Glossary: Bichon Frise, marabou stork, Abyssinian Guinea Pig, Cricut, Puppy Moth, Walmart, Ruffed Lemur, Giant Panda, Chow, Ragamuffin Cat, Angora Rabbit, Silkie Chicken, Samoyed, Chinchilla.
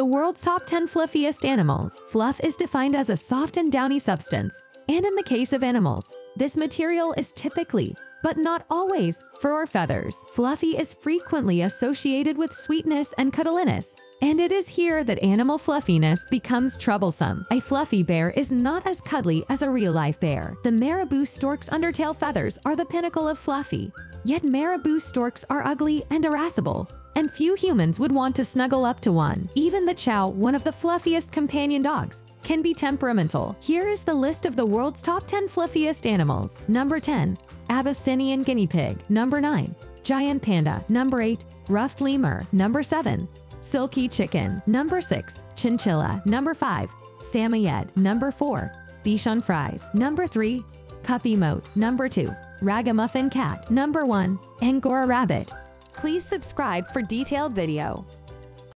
The world's top 10 fluffiest animals. Fluff is defined as a soft and downy substance, and in the case of animals, this material is typically, but not always, fur or feathers. Fluffy is frequently associated with sweetness and cuddliness, and it is here that animal fluffiness becomes troublesome. A fluffy bear is not as cuddly as a real-life bear. The marabou stork's undertail feathers are the pinnacle of fluffy, yet marabou storks are ugly and irascible, and few humans would want to snuggle up to one. Even the Chow, one of the fluffiest companion dogs, can be temperamental. Here is the list of the world's top 10 fluffiest animals. Number 10, Abyssinian Guinea Pig. Number 9, Giant Panda. Number 8, Ruffed Lemur. Number 7, Silkie Chicken. Number 6, Chinchilla. Number 5, Samoyed. Number 4, Bichon Frise. Number 3, Puppy Moth. Number 2, Ragamuffin Cat. Number 1, Angora Rabbit. Please subscribe for detailed video.